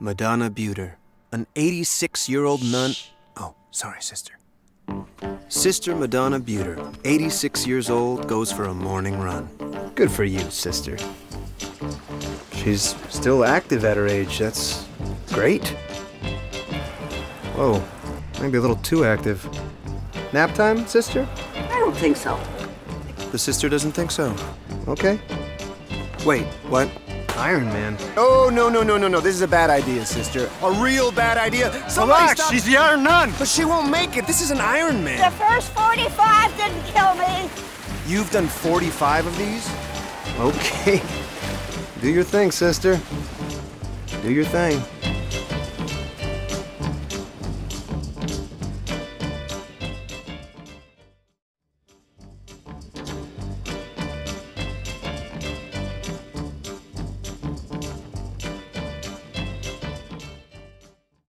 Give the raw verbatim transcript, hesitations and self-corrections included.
Madonna Buder, an eighty-six-year-old nun... Oh, sorry, sister. Sister Madonna Buder, eighty-six years old, goes for a morning run. Good for you, sister. She's still active at her age. That's great. Whoa, maybe a little too active. Nap time, sister? I don't think so. The sister doesn't think so. Okay. Wait, what? Iron Man. Oh, no, no, no, no, no. This is a bad idea, sister. A real bad idea. Somebody Relax, stop... she's the Iron Nun. But she won't make it. This is an Iron Man. The first forty-five didn't kill me. You've done forty-five of these? Okay. Do your thing, sister. Do your thing.